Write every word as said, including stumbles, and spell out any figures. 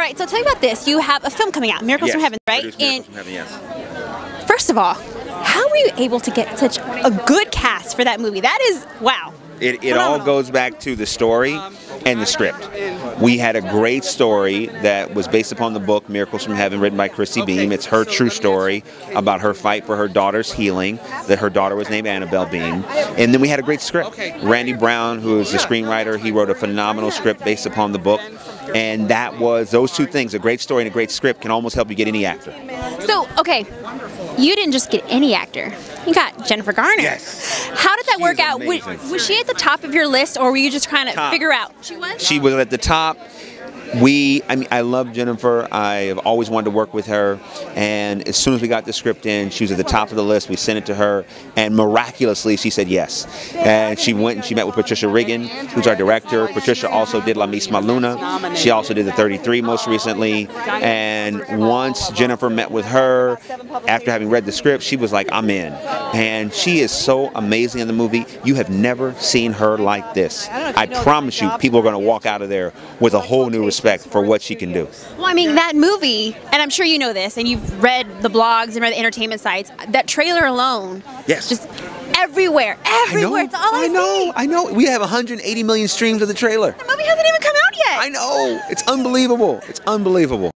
right, so tell me about this. You have a film coming out, Miracles yes, from Heaven, right? Miracles and from Heaven, yes. First of all, how were you able to get such a good cast for that movie? That is, wow. It, it all goes back to the story and the script. We had a great story that was based upon the book Miracles from Heaven, written by Christy Beam. It's her true story about her fight for her daughter's healing, that her daughter was named Annabelle Beam. And then we had a great script. Randy Brown, who is the screenwriter, he wrote a phenomenal script based upon the book. And that was, those two things, a great story and a great script, can almost help you get any actor. So, okay, you didn't just get any actor. You got Jennifer Garner. Yes. How did that She's work out? Was, was she at the top of your list, or were you just trying to top. figure out? She was? She was at the top. We, I mean, I love Jennifer. I've always wanted to work with her. And as soon as we got the script in, she was at the top of the list. We sent it to her, and miraculously, she said yes. And she went and she met with Patricia Riggin, who's our director. Patricia also did La Misma Luna. She also did The thirty-three most recently. And once Jennifer met with her, after having read the script, she was like, I'm in. And she is so amazing in the movie. You have never seen her like this. I promise you, people are going to walk out of there with a whole new respect. Respect for what she can do. Well, I mean, that movie, and I'm sure you know this, and you've read the blogs and read the entertainment sites, that trailer alone, yes, just everywhere, everywhere, I know, it's all I, I know, see. I know, we have one hundred eighty million streams of the trailer. The movie hasn't even come out yet. I know, it's unbelievable, it's unbelievable.